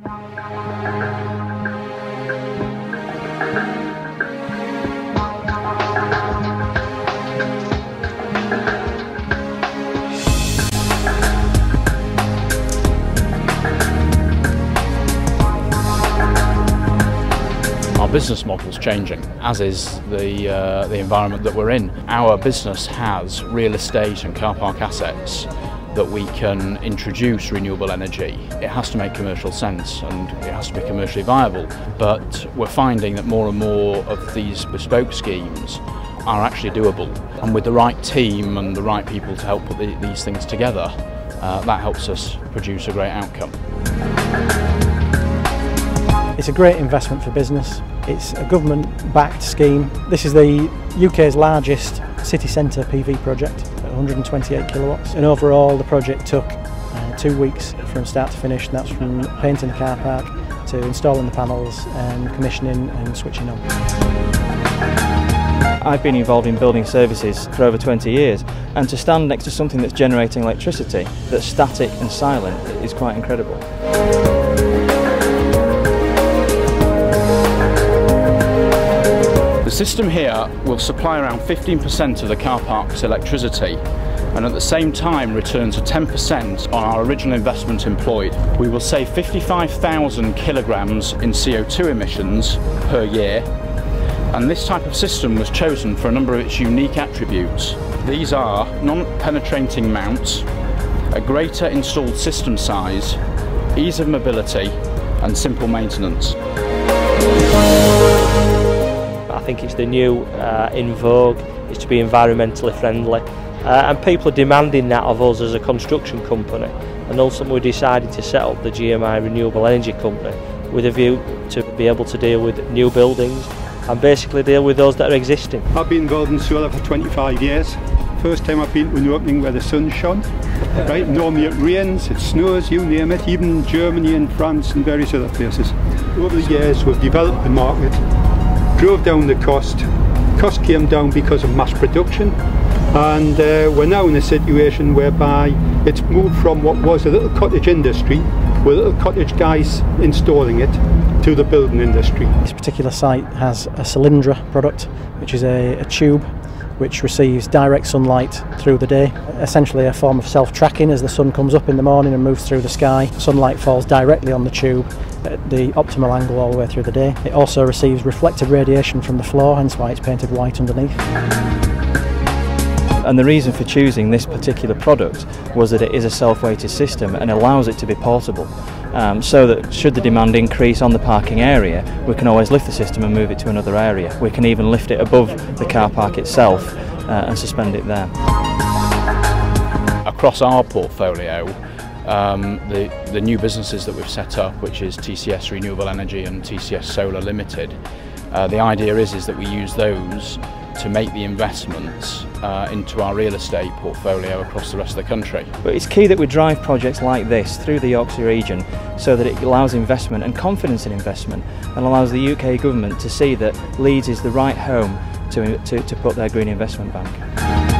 Our business model is changing, as is the environment that we're in. Our business has real estate and car park assets that we can introduce renewable energy. It has to make commercial sense and it has to be commercially viable, but we're finding that more and more of these bespoke schemes are actually doable, and with the right team and the right people to help put these things together, that helps us produce a great outcome. It's a great investment for business. It's a government-backed scheme. This is the UK's largest city centre PV project, 128 kilowatts, and overall the project took 2 weeks from start to finish, and that's from painting the car park to installing the panels and commissioning and switching on. I've been involved in building services for over 20 years, and to stand next to something that's generating electricity that's static and silent is quite incredible. The system here will supply around 15% of the car park's electricity, and at the same time returns a 10% on our original investment employed. We will save 55,000 kilograms in CO2 emissions per year, and this type of system was chosen for a number of its unique attributes. These are non-penetrating mounts, a greater installed system size, ease of mobility and simple maintenance. I think it's the new in vogue is to be environmentally friendly, and people are demanding that of us as a construction company, and ultimately we decided to set up the GMI Renewable Energy Company with a view to be able to deal with new buildings and basically deal with those that are existing. I've been involved in solar for 25 years. First time I've been to an opening where the sun shone. Right? Normally it rains, it snows, you name it, even Germany and France and various other places. Over the years we've developed the market, drove down the cost came down because of mass production, and we're now in a situation whereby it's moved from what was a little cottage industry with little cottage guys installing it to the building industry. This particular site has a Solyndra product, which is a tube which receives direct sunlight through the day, essentially a form of self-tracking. As the sun comes up in the morning and moves through the sky, sunlight falls directly on the tube at the optimal angle all the way through the day. It also receives reflected radiation from the floor, hence why it's painted white underneath. And the reason for choosing this particular product was that it is a self-weighted system and allows it to be portable, so that should the demand increase on the parking area, we can always lift the system and move it to another area. We can even lift it above the car park itself and suspend it there. Across our portfolio, the new businesses that we've set up, which is TCS Renewable Energy and TCS Solar Limited, the idea is that we use those to make the investments into our real estate portfolio across the rest of the country. But it's key that we drive projects like this through the Yorkshire region so that it allows investment and confidence in investment, and allows the UK government to see that Leeds is the right home to put their green investment bank.